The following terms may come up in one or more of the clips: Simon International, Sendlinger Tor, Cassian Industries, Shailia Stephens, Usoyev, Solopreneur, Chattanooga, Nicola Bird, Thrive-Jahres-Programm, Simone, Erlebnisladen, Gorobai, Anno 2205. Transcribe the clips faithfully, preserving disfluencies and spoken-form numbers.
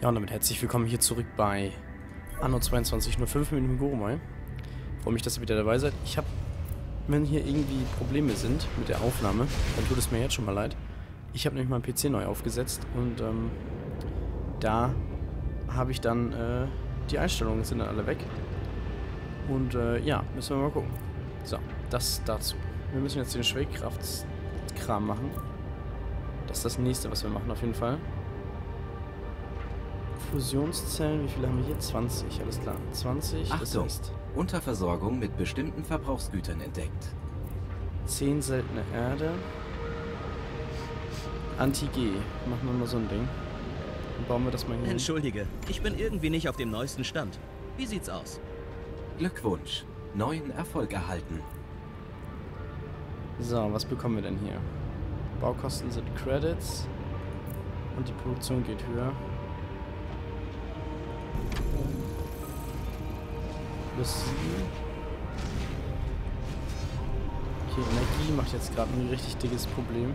Ja, und damit herzlich willkommen hier zurück bei Anno zweiundzwanzig null fünf mit dem Gorobai. Freue mich, dass ihr wieder dabei seid. Ich habe, wenn hier irgendwie Probleme sind mit der Aufnahme, dann tut es mir jetzt schon mal leid. Ich habe nämlich meinen P C neu aufgesetzt und ähm, da habe ich dann, äh, die Einstellungen sind dann alle weg. Und äh, ja, müssen wir mal gucken. So, das dazu. Wir müssen jetzt den Schwerkraftkram machen. Das ist das nächste, was wir machen auf jeden Fall. Fusionszellen, wie viele haben wir hier? zwanzig, alles klar. zwanzig, Achtung, das heißt... Unterversorgung mit bestimmten Verbrauchsgütern entdeckt. zehn seltene Erde. Anti-G. Machen wir mal so ein Ding. Dann bauen wir das mal hin. Entschuldige, ich bin irgendwie nicht auf dem neuesten Stand. Wie sieht's aus? Glückwunsch. Neuen Erfolg erhalten. So, was bekommen wir denn hier? Baukosten sind Credits. Und die Produktion geht höher. Plus sieben. Okay, Energie macht jetzt gerade ein richtig dickes Problem.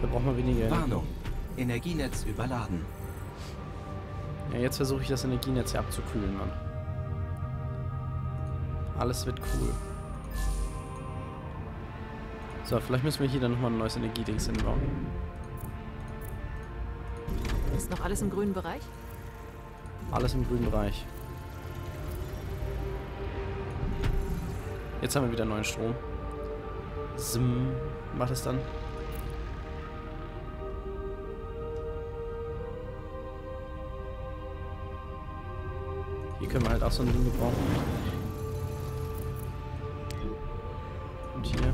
Da braucht man weniger Energie. Warnung. Energienetz überladen. Ja, jetzt versuche ich das Energienetz hier abzukühlen, Mann. Alles wird cool. So, vielleicht müssen wir hier dann nochmal ein neues Energiedings hinbauen. Ist noch alles im grünen Bereich? Alles im grünen Bereich. Jetzt haben wir wieder neuen Strom. Sim. Macht es dann. Hier können wir halt auch so ein Ding gebrauchen. Und hier.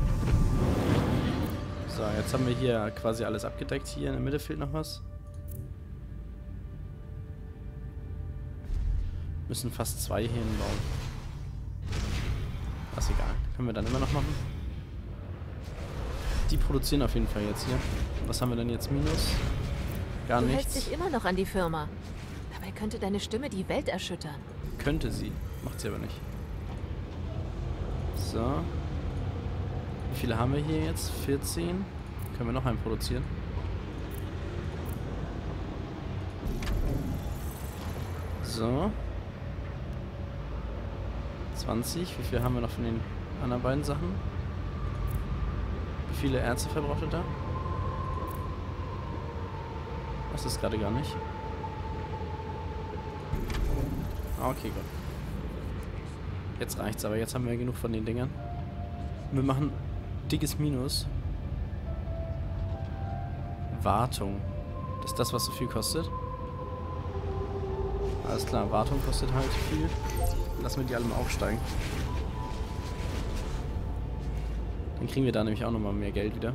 So, jetzt haben wir hier quasi alles abgedeckt. Hier in der Mitte fehlt noch was. Müssen fast zwei hier hinbauen. Das ist egal. Können wir dann immer noch machen. Die produzieren auf jeden Fall jetzt hier. Was haben wir denn jetzt? Minus? Gar nichts. Du hältst dich immer noch an die Firma. Dabei könnte deine Stimme die Welt erschüttern. Könnte sie. Macht sie aber nicht. So. Wie viele haben wir hier jetzt? vierzehn. Können wir noch einen produzieren. So. zwanzig. Wie viel haben wir noch von den anderen beiden Sachen? Wie viele Ärzte verbraucht ihr da? Das ist gerade gar nicht. Okay, gut. Jetzt reicht's, aber jetzt haben wir genug von den Dingern. Wir machen dickes Minus. Wartung. Das ist das, was so viel kostet. Alles klar, Wartung kostet halt viel. Lassen wir die alle mal aufsteigen. Dann kriegen wir da nämlich auch nochmal mehr Geld wieder.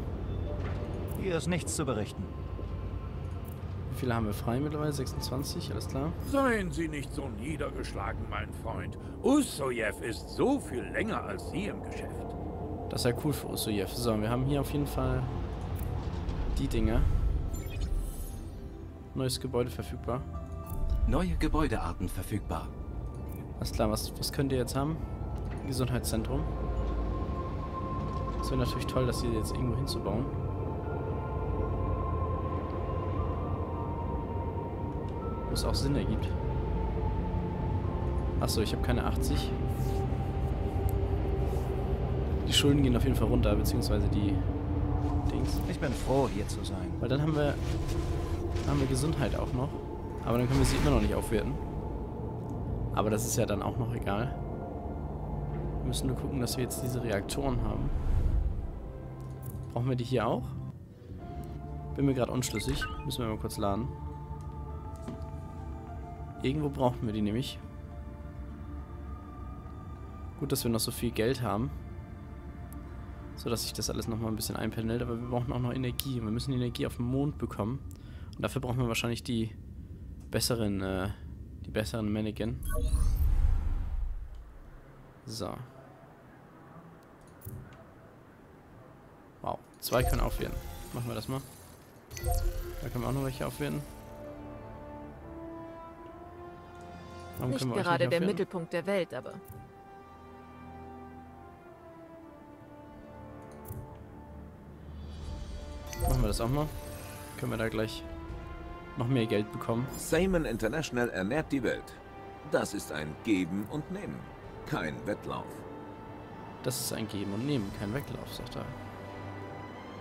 Hier ist nichts zu berichten. Wie viele haben wir frei mittlerweile? sechsundzwanzig, alles klar. Seien Sie nicht so niedergeschlagen, mein Freund. Usoyev ist so viel länger als Sie im Geschäft. Das ist ja cool für Usoyev. So, wir haben hier auf jeden Fall die Dinger. Neues Gebäude verfügbar. Neue Gebäudearten verfügbar. Alles klar, was, was könnt ihr jetzt haben? Gesundheitszentrum. Das wäre natürlich toll, das hier jetzt irgendwo hinzubauen. Wo es auch Sinn ergibt. Achso, ich habe keine achtzig. Die Schulden gehen auf jeden Fall runter, beziehungsweise die Dings. Ich bin froh, hier zu sein. Weil dann haben wir, haben wir Gesundheit auch noch. Aber dann können wir sie immer noch nicht aufwerten. Aber das ist ja dann auch noch egal. Wir müssen nur gucken, dass wir jetzt diese Reaktoren haben. Brauchen wir die hier auch? Bin mir gerade unschlüssig. Müssen wir mal kurz laden. Irgendwo brauchen wir die nämlich. Gut, dass wir noch so viel Geld haben. So, dass sich das alles nochmal ein bisschen einpendelt. Aber wir brauchen auch noch Energie. Wir müssen die Energie auf den Mond bekommen. Und dafür brauchen wir wahrscheinlich die besseren... Äh, Die besseren Mannequin. So. Wow. Zwei können aufwerten. Machen wir das mal. Da können wir auch noch welche aufwerten. Warum nicht gerade nicht der Mittelpunkt der Welt, aber... Machen wir wir das auch mal. Können wir da gleich noch mehr Geld bekommen. Simon International ernährt die Welt. Das ist ein Geben und Nehmen, kein Wettlauf. Das ist ein Geben und Nehmen, kein Wettlauf, sagt er.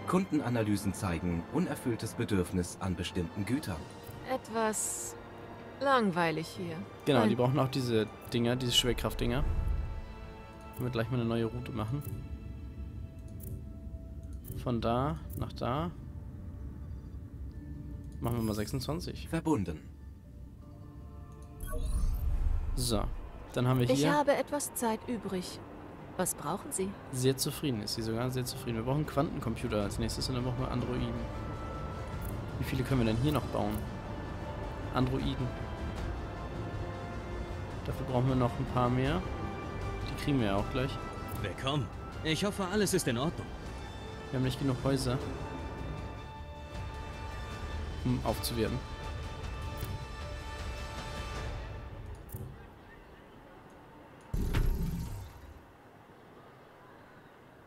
Kundenanalysen zeigen unerfülltes Bedürfnis an bestimmten Gütern. Etwas langweilig hier. Genau, Nein. Die brauchen auch diese Dinger, diese Schwerkraftdinger. Können wir gleich mal eine neue Route machen. Von da nach da. Machen wir mal sechsundzwanzig. Verbunden. So, dann haben wir hier... Ich habe etwas Zeit übrig. Was brauchen Sie? Sehr zufrieden ist sie sogar, sehr zufrieden. Wir brauchen einen Quantencomputer als nächstes und dann brauchen wir Androiden. Wie viele können wir denn hier noch bauen? Androiden. Dafür brauchen wir noch ein paar mehr. Die kriegen wir ja auch gleich. Willkommen. Ich hoffe, alles ist in Ordnung. Wir haben nicht genug Häuser, um aufzuwerten.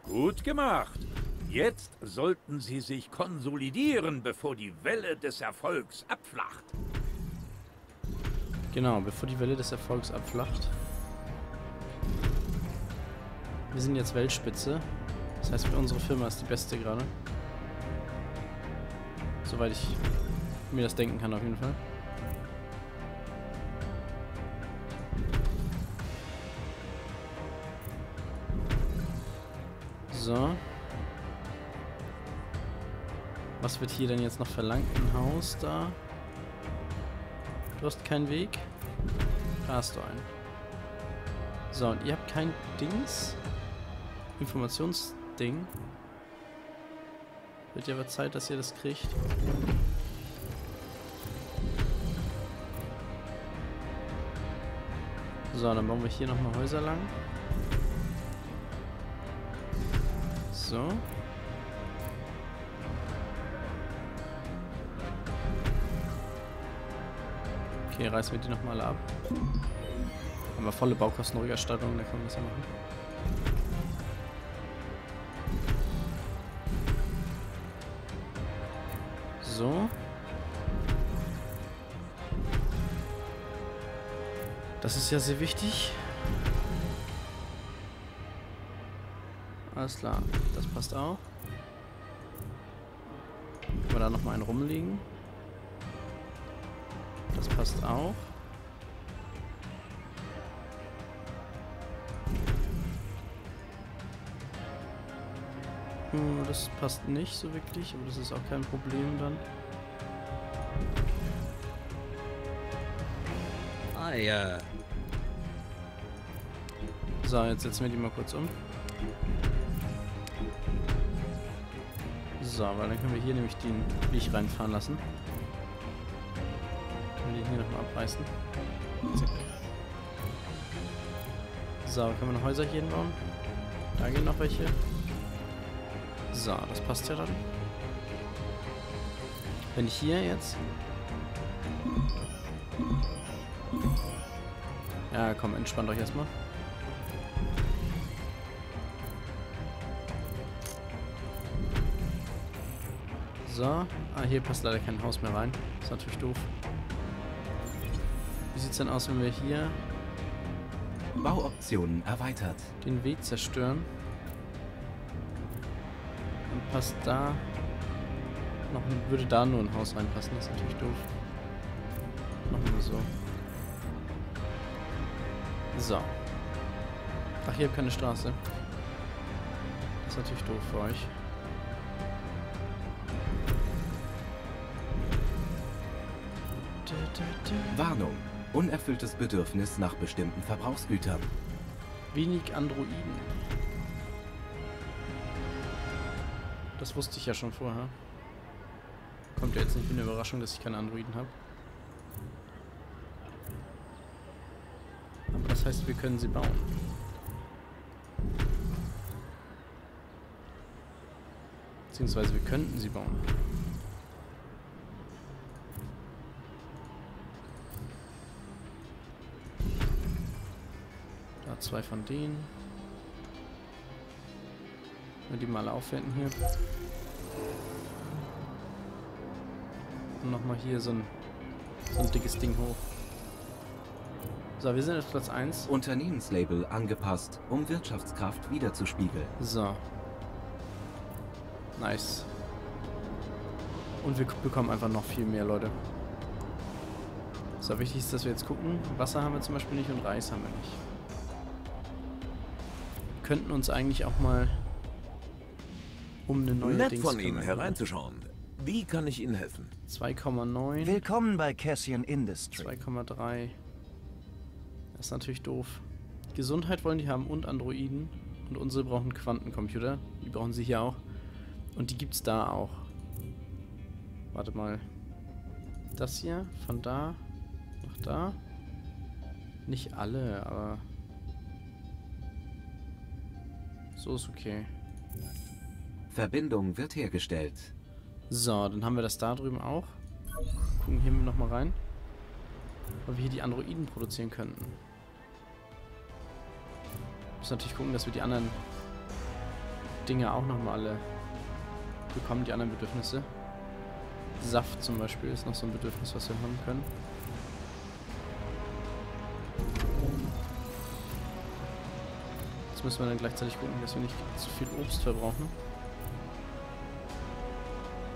Gut gemacht. Jetzt sollten Sie sich konsolidieren, bevor die Welle des Erfolgs abflacht. Genau, bevor die Welle des Erfolgs abflacht. Wir sind jetzt Weltspitze. Das heißt, für unsere Firma ist die beste gerade. Soweit ich mir das denken kann, auf jeden Fall. So. Was wird hier denn jetzt noch verlangt? Ein Haus da. Du hast keinen Weg. Da hast du einen. So, und ihr habt kein Dings. Informationsding. Wird ja aber Zeit, dass ihr das kriegt. So, dann bauen wir hier nochmal Häuser lang. So. Okay, reißen wir die nochmal alle ab. Haben wir volle Baukostenrückerstattung, da können wir das ja machen. So. Das ist ja sehr wichtig. Alles klar, das passt auch. Können wir da nochmal einen rumlegen? Das passt auch. Hm, das passt nicht so wirklich, aber das ist auch kein Problem dann. Ah ja. So, jetzt setzen wir die mal kurz um. So, weil dann können wir hier nämlich den Weg reinfahren lassen. Können wir den hier nochmal abreißen. Zack. So, können wir noch Häuser hier hinbauen? Da gehen noch welche. So, das passt ja dann. Wenn ich hier jetzt... Ja, komm, entspannt euch erstmal. So. Ah, hier passt leider kein Haus mehr rein. Ist natürlich doof. Wie sieht's denn aus, wenn wir hier... Bauoptionen erweitert. Den Weg zerstören. Und passt da... Noch, würde da nur ein Haus reinpassen. Das ist natürlich doof. Machen wir so. So. Ach, hier habt keine Straße. Das ist natürlich doof für euch. Warnung. Unerfülltes Bedürfnis nach bestimmten Verbrauchsgütern. Wenig Androiden. Das wusste ich ja schon vorher. Kommt ja jetzt nicht wie eine Überraschung, dass ich keine Androiden habe. Aber das heißt, wir können sie bauen. Beziehungsweise wir könnten sie bauen. Zwei von denen. Wenn wir die mal aufwenden hier. Und nochmal hier so ein, so ein dickes Ding hoch. So, wir sind jetzt Platz eins. Unternehmenslabel angepasst, um Wirtschaftskraft wiederzuspiegeln. So. Nice. Und wir bekommen einfach noch viel mehr, Leute. So, wichtig ist, dass wir jetzt gucken. Wasser haben wir zum Beispiel nicht und Reis haben wir nicht. Wir könnten uns eigentlich auch mal um eine neue Nett Dings von Ihnen hereinzuschauen. Wie kann ich Ihnen helfen? zwei Komma neun. Willkommen bei Cassian Industries. zwei Komma drei. Das ist natürlich doof. Gesundheit wollen die haben und Androiden. Und unsere brauchen Quantencomputer. Die brauchen sie hier auch. Und die gibt's da auch. Warte mal. Das hier, von da, nach da. Nicht alle, aber... So ist okay. Verbindung wird hergestellt. So, dann haben wir das da drüben auch. Gucken hier nochmal rein. Ob wir hier die Androiden produzieren könnten. Müssen natürlich gucken, dass wir die anderen Dinge auch nochmal alle bekommen, die anderen Bedürfnisse. Saft zum Beispiel ist noch so ein Bedürfnis, was wir haben können. Jetzt müssen wir dann gleichzeitig gucken, dass wir nicht zu viel Obst verbrauchen.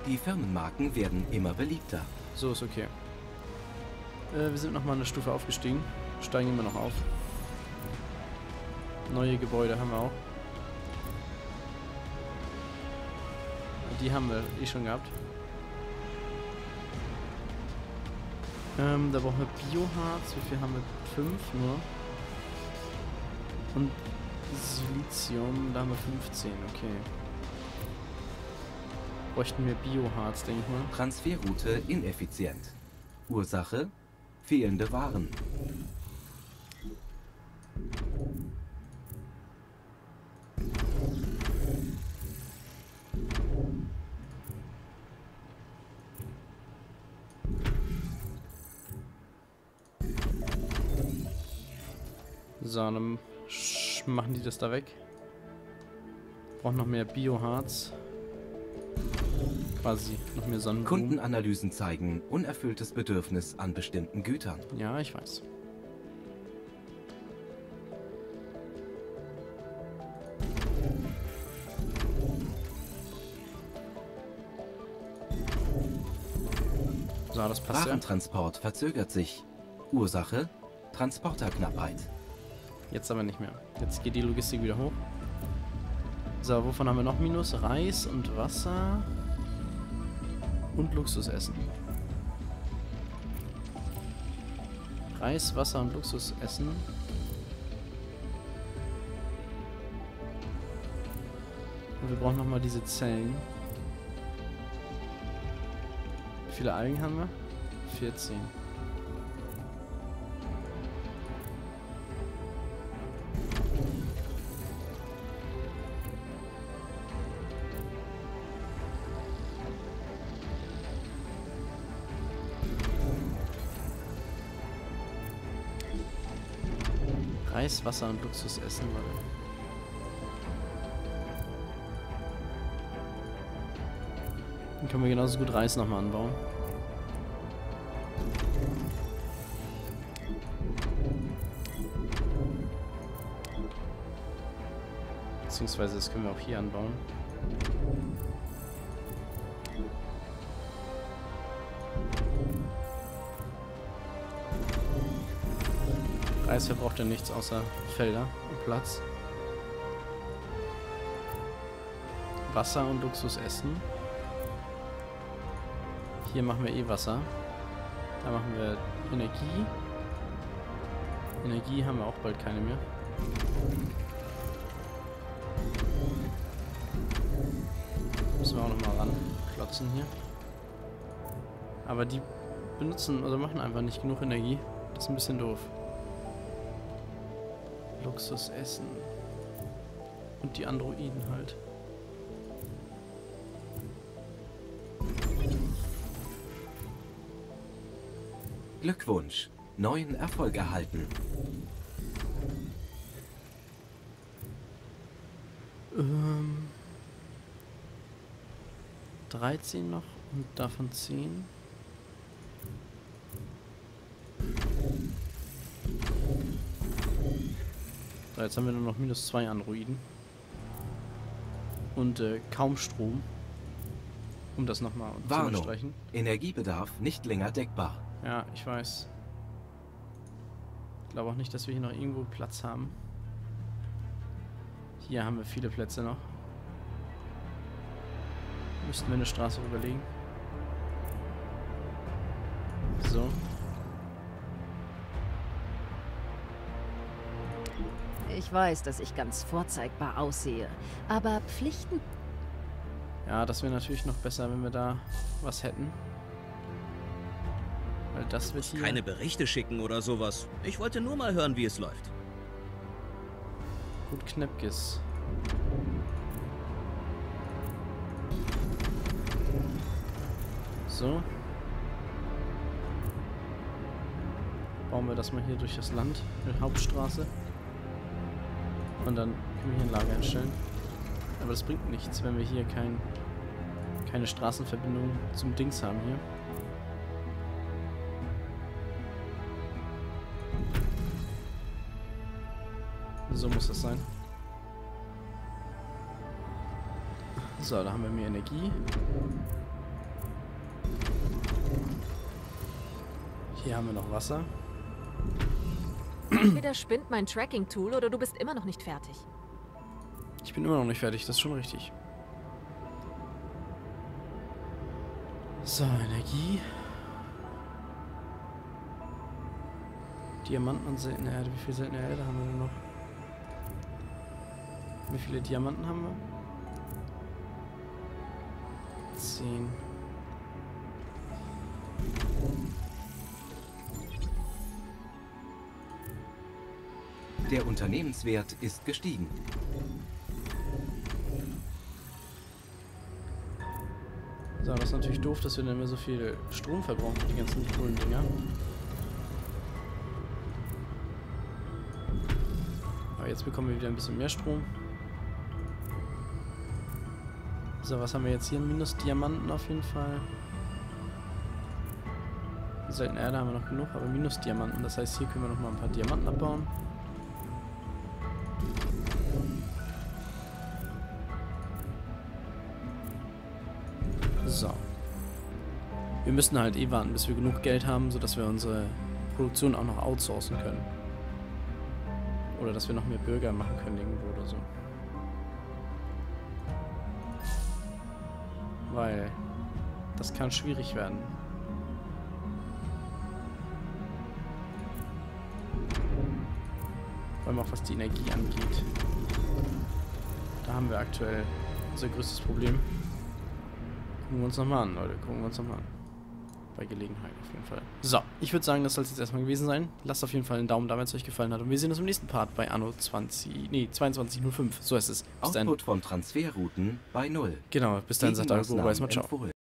Die Firmenmarken werden immer beliebter. So ist okay. Äh, wir sind nochmal eine Stufe aufgestiegen. Steigen immer noch auf. Neue Gebäude haben wir auch. Die haben wir eh schon gehabt. Ähm, da brauchen wir Bioharz. Wie viel haben wir? Fünf nur. Und Silizium, da haben wir fünfzehn. Okay. Bräuchten wir Bioharz, denke ich mal. Transferroute ineffizient. Ursache? Fehlende Waren. So, dann machen die das da weg. Braucht noch mehr Bioharz. Quasi noch mehr Sonnenblumen. Kundenanalysen zeigen unerfülltes Bedürfnis an bestimmten Gütern. Ja, ich weiß. So, das passt. Warentransport ja. Verzögert sich. Ursache? Transporterknappheit. Jetzt aber nicht mehr. Jetzt geht die Logistik wieder hoch. So, wovon haben wir noch Minus? Reis und Wasser und Luxusessen. Reis, Wasser und Luxusessen. Und wir brauchen nochmal diese Zellen. Wie viele Algen haben wir? vierzehn. Reis, Wasser und Luxusessen, Leute. Dann können wir genauso gut Reis nochmal anbauen. Beziehungsweise das können wir auch hier anbauen. Reis verbraucht ja nichts außer Felder und Platz. Wasser und Luxusessen. Hier machen wir eh Wasser. Da machen wir Energie. Energie haben wir auch bald keine mehr. Müssen wir auch nochmal ranklotzen hier. Aber die benutzen oder machen einfach nicht genug Energie. Das ist ein bisschen doof. Luxusessen. Und die Androiden halt. Glückwunsch. Neuen Erfolg erhalten. Ähm. dreizehn noch und davon zehn. So, jetzt haben wir nur noch minus zwei Androiden. Und äh, kaum Strom. Um das nochmal zu unterstreichen. Energiebedarf nicht länger deckbar. Ja, ich weiß. Ich glaube auch nicht, dass wir hier noch irgendwo Platz haben. Hier haben wir viele Plätze noch. Müssten wir eine Straße rüberlegen. So. Ich weiß, dass ich ganz vorzeigbar aussehe, aber Pflichten... Ja, das wäre natürlich noch besser, wenn wir da was hätten. Weil das wird hier... Keine Berichte schicken oder sowas. Ich wollte nur mal hören, wie es läuft. Gut, Knäppkes. So. Bauen wir das mal hier durch das Land, eine Hauptstraße. Und dann können wir hier ein Lager einstellen. Aber das bringt nichts, wenn wir hier kein, keine Straßenverbindung zum Dings haben hier. So muss das sein. So, da haben wir mehr Energie. Hier haben wir noch Wasser. Entweder spinnt mein Tracking-Tool oder du bist immer noch nicht fertig. Ich bin immer noch nicht fertig, das ist schon richtig. So, Energie. Diamanten und seltene Erde. Wie viel seltene Erde haben wir denn noch? Wie viele Diamanten haben wir? Zehn. Der Unternehmenswert ist gestiegen. So, das ist natürlich doof, dass wir dann mehr so viel Strom verbrauchen für die ganzen coolen Dinger. Aber jetzt bekommen wir wieder ein bisschen mehr Strom. So, was haben wir jetzt hier? Minus Diamanten auf jeden Fall. Seltene Erde haben wir noch genug, aber minus Diamanten. Das heißt, hier können wir noch mal ein paar Diamanten abbauen. So. Wir müssen halt eh warten, bis wir genug Geld haben, sodass wir unsere Produktion auch noch outsourcen können. Oder dass wir noch mehr Bürger machen können irgendwo oder so. Weil das kann schwierig werden. Vor allem auch was die Energie angeht. Da haben wir aktuell unser größtes Problem. Gucken wir uns nochmal an, Leute. Gucken wir uns nochmal an. Bei Gelegenheit auf jeden Fall. So, ich würde sagen, das soll es jetzt erstmal gewesen sein. Lasst auf jeden Fall einen Daumen da, wenn es euch gefallen hat. Und wir sehen uns im nächsten Part bei Anno zwanzig, nee, zweiundzwanzig null fünf. So ist es. Bis Output dann. Von Transferrouten bei null. Genau, bis dahin sagt euer Gorobai erstmal Ciao.